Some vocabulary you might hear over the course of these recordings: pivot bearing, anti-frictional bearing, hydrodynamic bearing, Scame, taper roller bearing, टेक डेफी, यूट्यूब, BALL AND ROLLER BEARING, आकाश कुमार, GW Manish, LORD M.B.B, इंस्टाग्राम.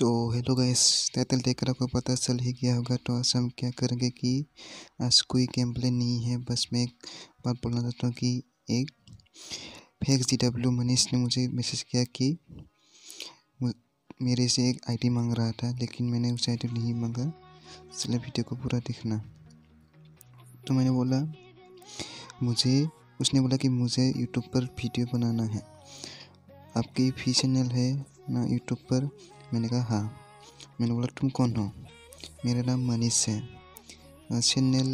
So hello guys, title देखकर आपको पता चल ही गया होगा। तो आज हम क्या करेंगे कि आज कोई गेम प्ले नहीं है। बस मैं एक बात बोलना चाहता हूँ कि एक फेक GW मनीष ने मुझे मैसेज किया कि मेरे से एक आईडी मांग रहा था, लेकिन मैंने उसे आईडी नहीं मांगा। इसलिए वीडियो को पूरा देखना। तो मैंने बोला उसने बोला कि मुझे यूट्यूब पर वीडियो बनाना है, आपकी फी चैनल है ना यूट्यूब पर? मैंने कहा हाँ। मैंने बोला तुम कौन हो? मेरा नाम मनीष है, चैनल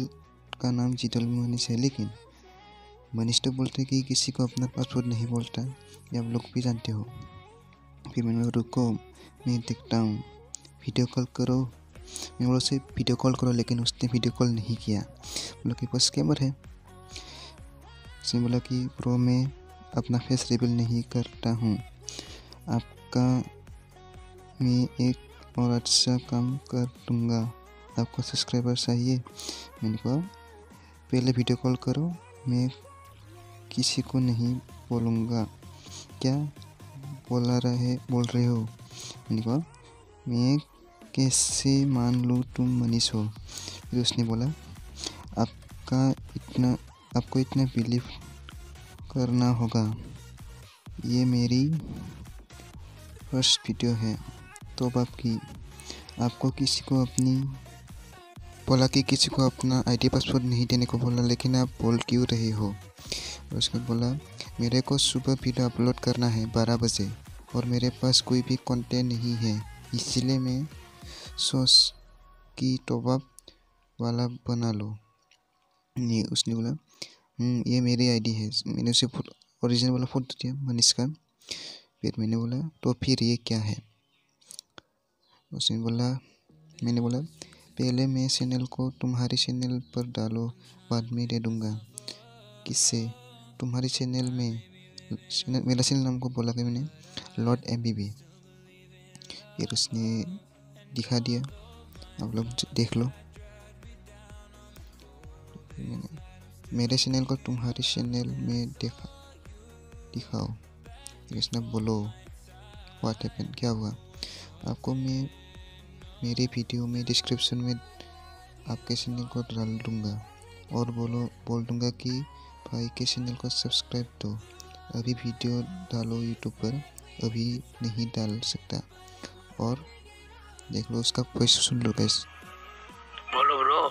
का नाम GW मनीष है। लेकिन मनीष तो बोलते कि किसी को अपना पासवर्ड नहीं बोलता, ये आप लोग भी जानते हो। फिर मैंने बोला रुको मैं देखता हूँ, वीडियो कॉल करो। मैंने बोला उसे वीडियो कॉल करो, लेकिन उसने वीडियो कॉल नहीं किया। बोला कि बस स्कैमर है। उसने बोला कि प्रो मैं अपना फेस रिवील नहीं करता हूँ, आपका मैं एक और अच्छा काम कर दूँगा, आपको सब्सक्राइबर चाहिए। मैंने कहा पहले वीडियो कॉल करो, मैं किसी को नहीं बोलूँगा। क्या बोल रहे हो? मैंने कहा मैं कैसे मान लूँ तुम मनीष हो? फिर उसने बोला आपको इतना बिलीव करना होगा, ये मेरी फर्स्ट वीडियो है तो बाप की। आपको किसी को अपनी बोला कि किसी को अपना आईडी पासवर्ड नहीं देने को बोला, लेकिन आप बोल क्यों रहे हो? उसने बोला मेरे को सुबह वीडियो अपलोड करना है 12 बजे, और मेरे पास कोई भी कंटेंट नहीं है, इसलिए मैं सोच की तोबा वाला बना लो। नहीं, उसने बोला ये मेरी आईडी है। मैंने उसे ओरिजिनल वाला फोटो दिया मनीष का। फिर मैंने बोला तो फिर ये क्या है? उसने बोला मैंने बोला पहले मैं चैनल को तुम्हारी चैनल पर डालो, बाद में दे दूँगा। किससे? तुम्हारी चैनल में। मेरा चैनल नाम को बोला कि मैंने LORD M.B.B। फिर उसने दिखा दिया, आप लोग देख लो। मेरे चैनल को तुम्हारे चैनल में दिखाओ। इसने बोलो व्हाट हैपन, क्या हुआ? आपको मैं मेरे वीडियो में डिस्क्रिप्शन में आपके चैनल को डाल दूँगा, और बोल दूँगा कि भाई के चैनल को सब्सक्राइब दो, अभी वीडियो डालो यूट्यूब पर, अभी नहीं डाल सकता। और देख लो उसका वॉइस सुन लो गाइस। बोलो ब्रो,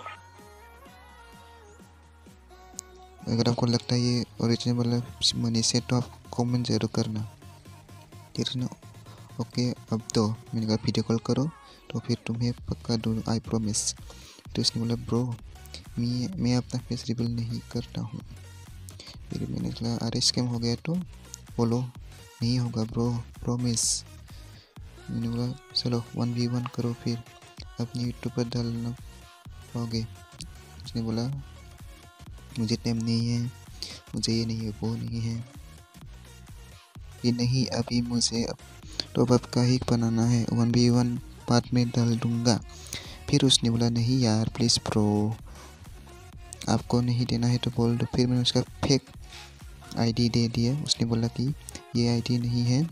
अगर आपको लगता है ये ओरिजिनल वाला मनीष है तो आप कमेंट जरूर करना। ठीक है ना? ओके अब तो मैंने कहा वीडियो कॉल करो तो फिर तुम्हें पक्का दूँ, आई प्रॉमिस। तो उसने बोला ब्रो मैं अपना फेस रिवील नहीं करता हूँ। फिर मैंने कहा अरे स्कैम हो गया तो बोलो, नहीं होगा ब्रो प्रॉमिस। मैंने बोला चलो 1v1 करो, फिर अपने यूट्यूब पर डालना होगे। उसने बोला मुझे टाइम नहीं है, मुझे ये नहीं है, वो नहीं है, ये नहीं, अभी मुझे तो अब का ही बनाना है, 1v1 बाद में डाल दूँगा। फिर उसने बोला नहीं यार प्लीज़ प्रो, आपको नहीं देना है तो बोल दो। फिर मैंने उसका फेक आईडी दे दिया। उसने बोला कि ये आईडी नहीं है।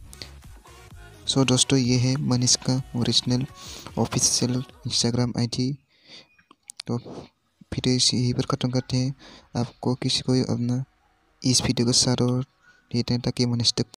सो दोस्तों ये है मनीष का ओरिजिनल ऑफिशियल इंस्टाग्राम आईडी। तो वीडियो इसी यहीं पर खत्म करते हैं। आपको किसी को अपना इस वीडियो का सारा देते हैं ताकि मनीष तक